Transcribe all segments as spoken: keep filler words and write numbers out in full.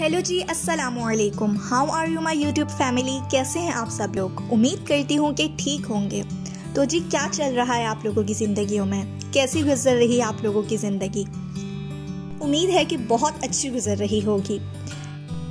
Hello जी, अस्सलामुअलैकुम। How are you my YouTube family. कैसे हैं आप सब लोग। उम्मीद करती हूँ कि ठीक होंगे। तो जी, क्या चल रहा है आप लोगों की ज़िंदगियों में, कैसी गुजर रही है आप लोगों की ज़िंदगी। उम्मीद है कि बहुत अच्छी गुजर रही होगी।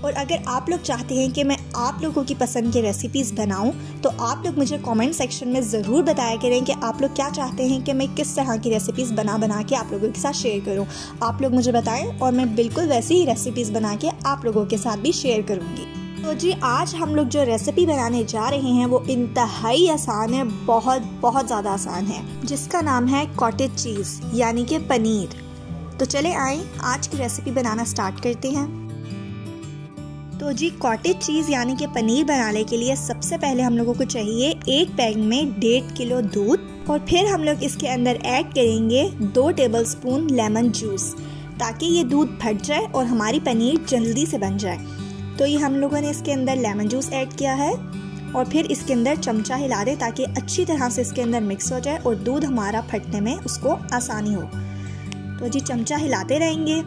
और अगर आप लोग चाहते हैं कि मैं आप लोगों की पसंद की रेसिपीज़ बनाऊं, तो आप लोग मुझे कमेंट सेक्शन में ज़रूर बताया करें कि आप लोग क्या चाहते हैं कि मैं किस तरह की रेसिपीज़ बना बना के आप लोगों के साथ शेयर करूं। आप लोग मुझे बताएं और मैं बिल्कुल वैसी ही रेसिपीज़ बना के आप लोगों के साथ भी शेयर करूँगी। तो जी, आज हम लोग जो रेसिपी बनाने जा रहे हैं वो इंतहाई आसान है, बहुत बहुत ज़्यादा आसान है, जिसका नाम है कॉटेज चीज़ यानी कि पनीर। तो चले आएँ, आज की रेसिपी बनाना स्टार्ट करते हैं। तो जी, कॉटेज चीज़ यानी कि पनीर बनाने के लिए सबसे पहले हम लोगों को चाहिए एक पैन में डेढ़ किलो दूध, और फिर हम लोग इसके अंदर ऐड करेंगे दो टेबलस्पून लेमन जूस, ताकि ये दूध फट जाए और हमारी पनीर जल्दी से बन जाए। तो ये हम लोगों ने इसके अंदर लेमन जूस ऐड किया है, और फिर इसके अंदर चमचा हिला दें ताकि अच्छी तरह से इसके अंदर मिक्स हो जाए और दूध हमारा फटने में उसको आसानी हो। तो जी, चमचा हिलाते रहेंगे।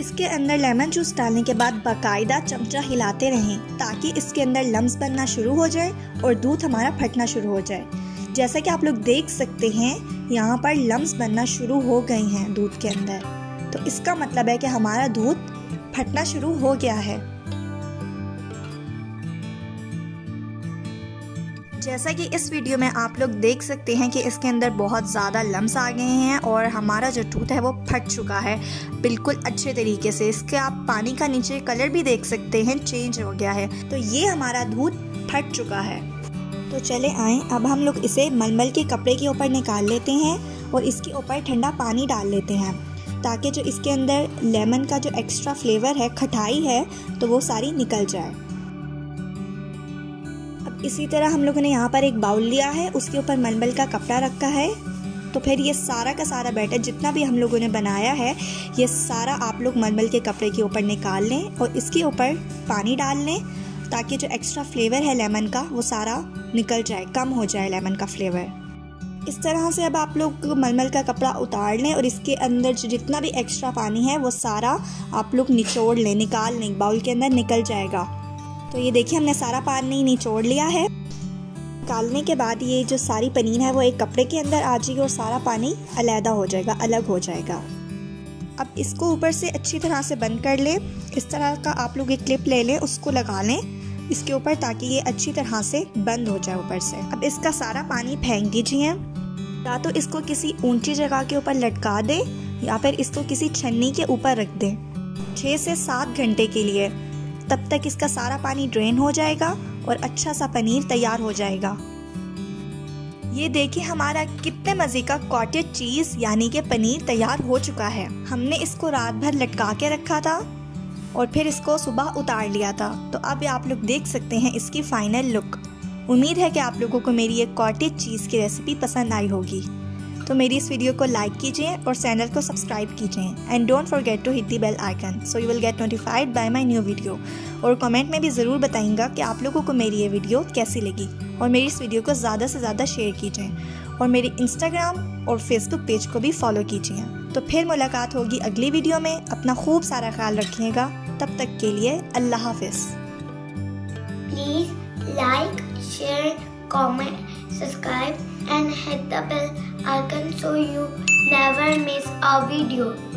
इसके अंदर लेमन जूस डालने के बाद बाकायदा चमचा हिलाते रहें ताकि इसके अंदर लम्स बनना शुरू हो जाए और दूध हमारा फटना शुरू हो जाए। जैसा कि आप लोग देख सकते हैं, यहाँ पर लम्स बनना शुरू हो गए हैं दूध के अंदर। तो इसका मतलब है कि हमारा दूध फटना शुरू हो गया है। जैसा कि इस वीडियो में आप लोग देख सकते हैं कि इसके अंदर बहुत ज़्यादा लम्स आ गए हैं और हमारा जो दूध है वो फट चुका है बिल्कुल अच्छे तरीके से। इसके आप पानी का नीचे कलर भी देख सकते हैं, चेंज हो गया है। तो ये हमारा दूध फट चुका है। तो चले आएँ, अब हम लोग इसे मलमल के कपड़े के ऊपर निकाल लेते हैं और इसके ऊपर ठंडा पानी डाल लेते हैं, ताकि जो इसके अंदर लेमन का जो एक्स्ट्रा फ्लेवर है, खटाई है, तो वो सारी निकल जाए। इसी तरह हम लोगों ने यहाँ पर एक बाउल लिया है, उसके ऊपर मलमल का कपड़ा रखा है। तो फिर ये सारा का सारा बैटर जितना भी हम लोगों ने बनाया है, ये सारा आप लोग मलमल के कपड़े के ऊपर निकाल लें और इसके ऊपर पानी डाल लें, ताकि जो एक्स्ट्रा फ्लेवर है लेमन का वो सारा निकल जाए, कम हो जाए लेमन का फ्लेवर। इस तरह से अब आप लोग मलमल का कपड़ा उतार लें और इसके अंदर जितना भी एक्स्ट्रा पानी है वो सारा आप लोग निचोड़ लें, निकाल लें, बाउल के अंदर निकल जाएगा। तो ये देखिए, हमने सारा पानी निचोड़ लिया है। निकालने के बाद ये जो सारी पनीर है वो एक कपड़े के अंदर आ जाएगी और सारा पानी अलहदा हो जाएगा, अलग हो जाएगा। अब इसको ऊपर से अच्छी तरह से बंद कर लें। इस तरह का आप लोग एक क्लिप ले लें, उसको लगा लें इसके ऊपर, ताकि ये अच्छी तरह से बंद हो जाए ऊपर से। अब इसका सारा पानी फेंक दीजिए, या तो इसको किसी ऊंची जगह के ऊपर लटका दें या फिर इसको किसी छन्नी के ऊपर रख दें छः से सात घंटे के लिए। तब तक इसका सारा पानी ड्रेन हो जाएगा और अच्छा सा पनीर तैयार हो जाएगा। ये देखिए, हमारा कितने मज़े का कॉटेज चीज़ यानी कि पनीर तैयार हो चुका है। हमने इसको रात भर लटका के रखा था और फिर इसको सुबह उतार लिया था। तो अब आप लोग देख सकते हैं इसकी फ़ाइनल लुक। उम्मीद है कि आप लोगों को मेरी ये कॉटेज चीज़ की रेसिपी पसंद आई होगी। तो मेरी इस वीडियो को लाइक कीजिए और चैनल को सब्सक्राइब कीजिए, and don't forget to hit the bell icon so you will get notified by my new video. और कमेंट में भी ज़रूर बताइएगा कि आप लोगों को मेरी ये वीडियो कैसी लगी, और मेरी इस वीडियो को ज़्यादा से ज़्यादा शेयर कीजिए और मेरे इंस्टाग्राम और फेसबुक पेज को भी फॉलो कीजिए। तो फिर मुलाकात होगी अगली वीडियो में। अपना खूब सारा ख्याल रखिएगा। तब तक के लिए अल्लाह हाफिज़। Please like, share, comment, subscribe and hit the bell icon so you never miss a video.